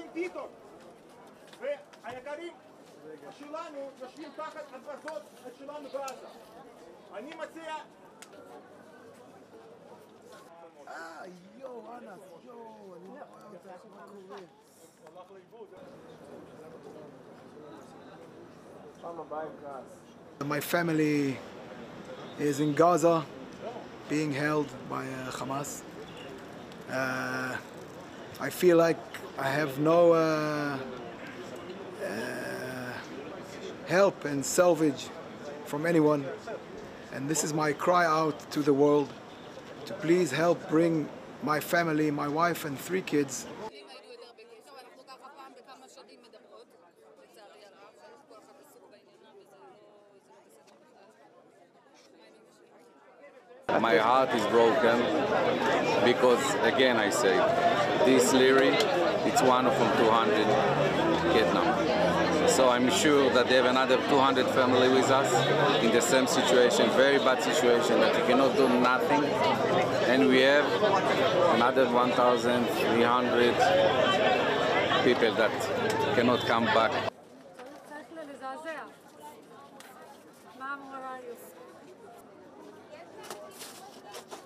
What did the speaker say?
מקבלים פתאום. והיקרים שלנו יושבים תחת הדבקות שלנו בעזה. אני מציע... יואו, אנס, יואו, אני לא רואה אותה, מה קורה? הולך לאיבוד. פעם הבאה עם גז. My family is in Gaza, being held by Hamas. I feel like I have no help and salvage from anyone, and this is my cry out to the world to please help bring my family, my wife and 3 kids. My heart is broken because, again, I say, this Liri, it's one of 200 kidnapped. So I'm sure that they have another 200 family with us in the same situation, very bad situation, that we cannot do nothing. And we have another 1,300 people that cannot come back. Mom, where are you?